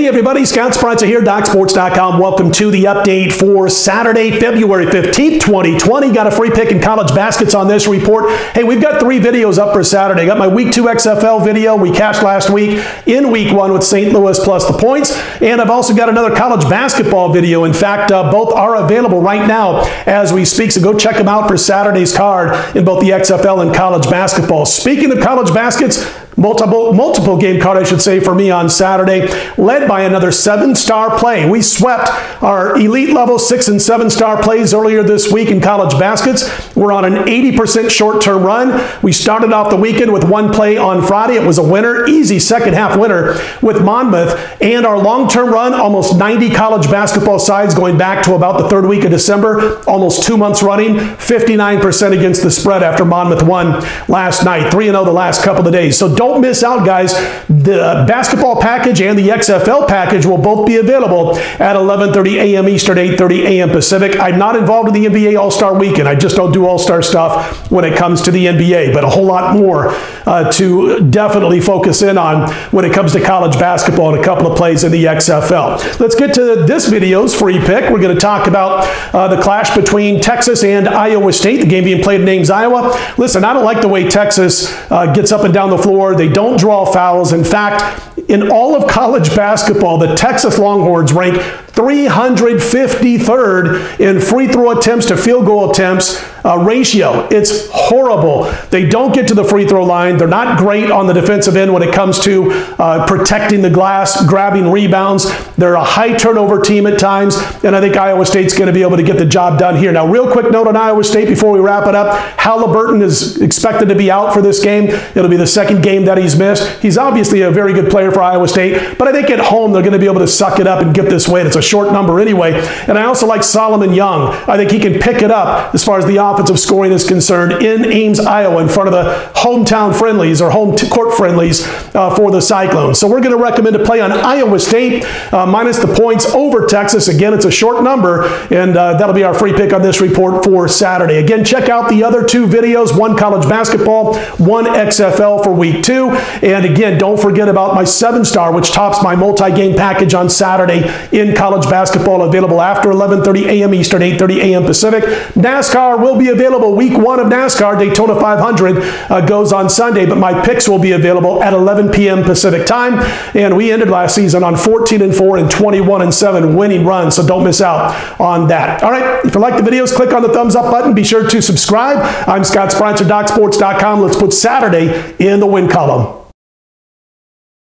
Hey everybody, Scott Spreitzer here, Docsports.com. Welcome to the update for Saturday, February 15th, 2020. Got a free pick in college baskets on this report. Hey, we've got three videos up for Saturday. Got my Week 2 XFL video we cashed last week in Week 1 with St. Louis plus the points. And I've also got another college basketball video. In fact, both are available right now as we speak, so go check them out for Saturday's card in both the XFL and college basketball. Speaking of college baskets, multiple game card, I should say, for me on Saturday, led by another 7-star play. We swept our elite level 6- and 7-star plays earlier this week in college baskets. We're on an 80% short-term run. We started off the weekend with one play on Friday. It was a winner, easy second-half winner with Monmouth. And our long-term run, almost 90 college basketball sides going back to about the third week of December, almost 2 months running, 59% against the spread after Monmouth won last night, 3-0 the last couple of days. So don't miss out, guys. The basketball package and the XFL package will both be available at 11:30 a.m. Eastern, 8:30 a.m. Pacific. I'm not involved in the NBA All-Star Weekend. I just don't do All-Star stuff when it comes to the NBA, but a whole lot more to definitely focus in on when it comes to college basketball and a couple of plays in the XFL. Let's get to this video's free pick. We're going to talk about the clash between Texas and Iowa State, the game being played in Ames, Iowa. Listen, I don't like the way Texas gets up and down the floor. They don't draw fouls. In fact, in all of college basketball, the Texas Longhorns rank 353rd in free throw attempts to field goal attempts ratio. It's horrible. They don't get to the free throw line. They're not great on the defensive end when it comes to protecting the glass, grabbing rebounds. They're a high turnover team at times, and I think Iowa State's going to be able to get the job done here. Now, real quick note on Iowa State before we wrap it up. Halliburton is expected to be out for this game. It'll be the second game that he's missed. He's obviously a very good player for Iowa State, but I think at home they're going to be able to suck it up and get this win. It's a short number anyway, and I also like Solomon Young. I think he can pick it up as far as the offensive scoring is concerned in Ames, Iowa, in front of the hometown friendlies or home court friendlies for the Cyclones. So we're going to recommend a play on Iowa State minus the points over Texas. Again, it's a short number, and that'll be our free pick on this report for Saturday. Again, check out the other two videos, one college basketball, one XFL for Week 2, and again, don't forget about my 7-star, which tops my multi-game package on Saturday in college basketball, available after 11:30 a.m. Eastern, 8:30 a.m. Pacific. NASCAR will be available. Week 1 of NASCAR, Daytona 500, goes on Sunday, but my picks will be available at 11 p.m. Pacific time. And we ended last season on 14-4 and 21-7 winning runs, so don't miss out on that. All right, if you like the videos, click on the thumbs up button. Be sure to subscribe. I'm Scott Spreitzer, DocSports.com. Let's put Saturday in the win column.